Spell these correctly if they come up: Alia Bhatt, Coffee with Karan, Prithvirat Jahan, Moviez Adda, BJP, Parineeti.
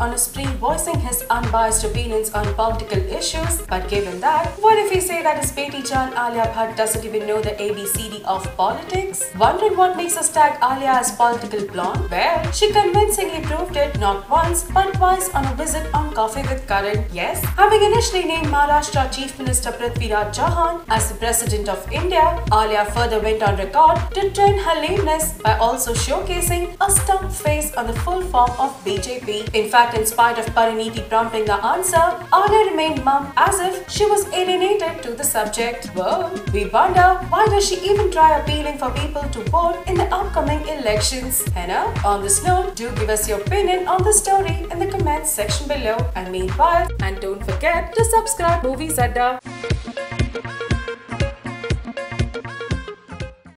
on his spree voicing his unbiased opinions on political issues. But given that, what if we say that his beti Jaan Alia Bhatt doesn't even know the ABCD of politics? Wondering what makes us tag Alia as political blonde? Well, she convincingly proved it not once but twice on a visit on Coffee with Karan. Yes, having initially named Maharashtra Chief Minister Prithvirat Jahan as the President of India, Alia further went on record to turn her lameness by also showcasing a stumped face on the full form of BJP. In fact, in spite of Parineeti prompting the answer, Alia remained mum as if she was alienated to the subject. Whoa, we wonder why does she even try appealing for people to vote in the upcoming elections? Henna, on this note, do give us your opinion on the story in the comments section below. And meanwhile, and don't forget to subscribe Moviez Adda.